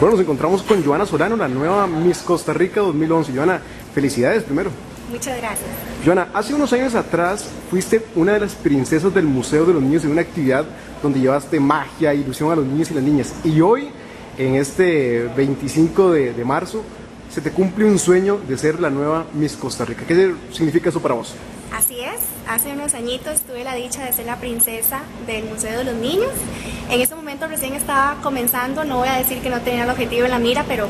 Bueno, nos encontramos con Johanna Solano, la nueva Miss Costa Rica 2011. Johanna, felicidades primero. Muchas gracias. Johanna, hace unos años atrás fuiste una de las princesas del Museo de los Niños en una actividad donde llevaste magia, ilusión a los niños y las niñas. Y hoy, en este 25 de marzo, se te cumple un sueño de ser la nueva Miss Costa Rica. ¿Qué significa eso para vos? Así es, hace unos añitos tuve la dicha de ser la princesa del Museo de los Niños. En ese momento recién estaba comenzando, no voy a decir que no tenía el objetivo en la mira, pero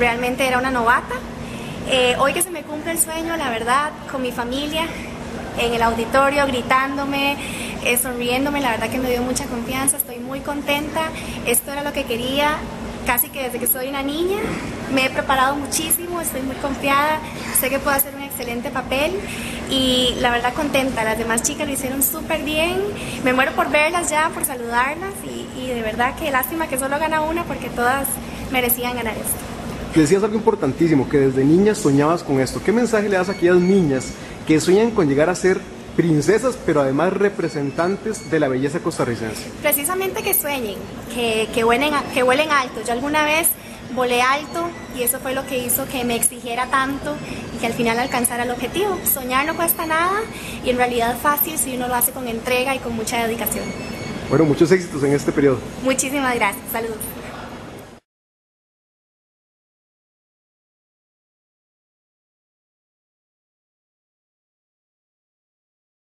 realmente era una novata. Hoy que se me cumple el sueño, la verdad, con mi familia, en el auditorio, gritándome, sonriéndome, la verdad que me dio mucha confianza, estoy muy contenta, esto era lo que quería. Casi que desde que soy una niña me he preparado muchísimo, estoy muy confiada, sé que puedo hacer un excelente papel y la verdad contenta, las demás chicas lo hicieron súper bien, me muero por verlas ya, por saludarlas y de verdad que lástima que solo gana una porque todas merecían ganar esto. Decías algo importantísimo, que desde niñas soñabas con esto. ¿Qué mensaje le das a aquellas niñas que sueñan con llegar a ser princesas, pero además representantes de la belleza costarricense? Precisamente que sueñen, que vuelen alto. Yo alguna vez volé alto y eso fue lo que hizo que me exigiera tanto y que al final alcanzara el objetivo. Soñar no cuesta nada y en realidad es fácil si uno lo hace con entrega y con mucha dedicación. Bueno, muchos éxitos en este periodo. Muchísimas gracias. Saludos.